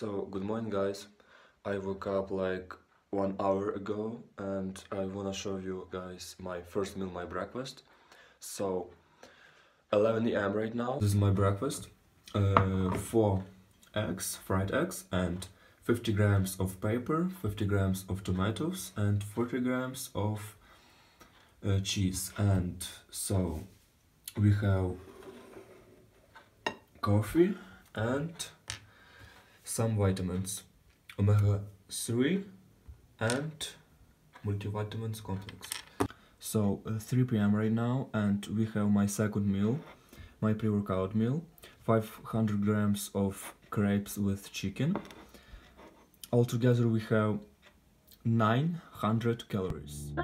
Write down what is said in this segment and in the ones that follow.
So, good morning guys, I woke up like 1 hour ago and I wanna show you guys my first meal, my breakfast. So, 11 AM right now. This is my breakfast, 4 eggs, fried eggs, and 50 grams of pepper, 50 grams of tomatoes and 40 grams of cheese. And so, we have coffee and some vitamins, omega-3 and multivitamins complex. So 3 PM right now, and we have my second meal, my pre-workout meal, 500 grams of crepes with chicken. Altogether we have 900 calories.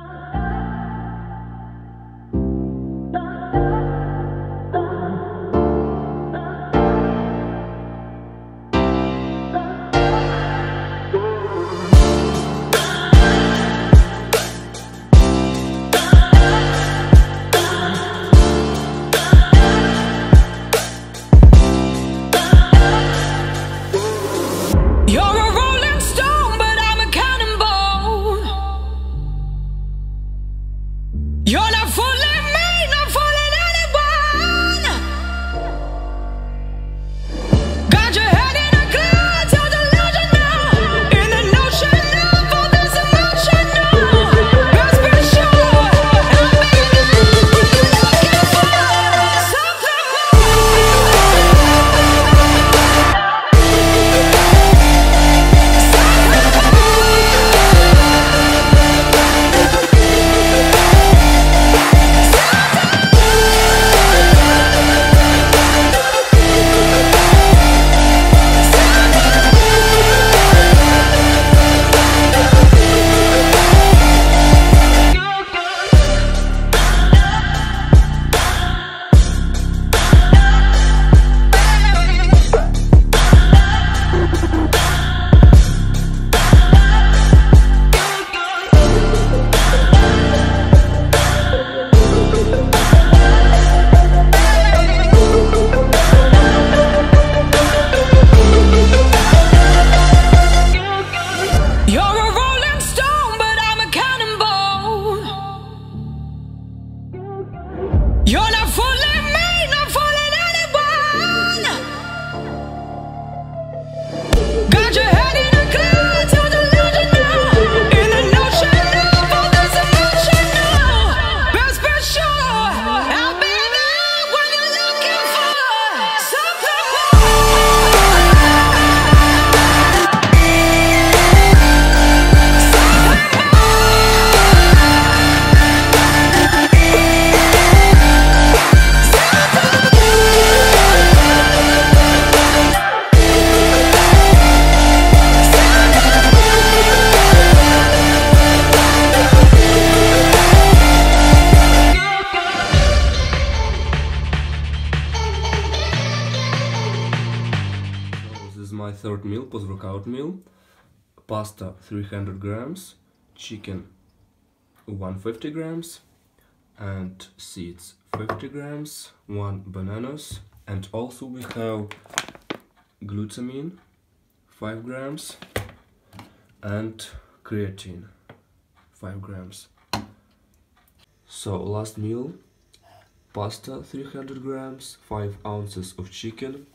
You're not fooling me, not fooling anyone. Got your head in a cloud, you're delusional. In an ocean of all this emotional perspiration, I'm making you looking for my third meal, post-workout meal, pasta 300 grams, chicken 150 grams, and seeds 50 grams, 1 banana, and also we have glutamine 5 grams and creatine 5 grams. So last meal, pasta 300 grams, 5 ounces of chicken,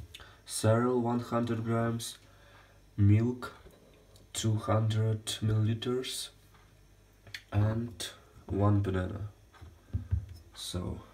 cereal 100 grams, milk 200 milliliters, and 1 banana. So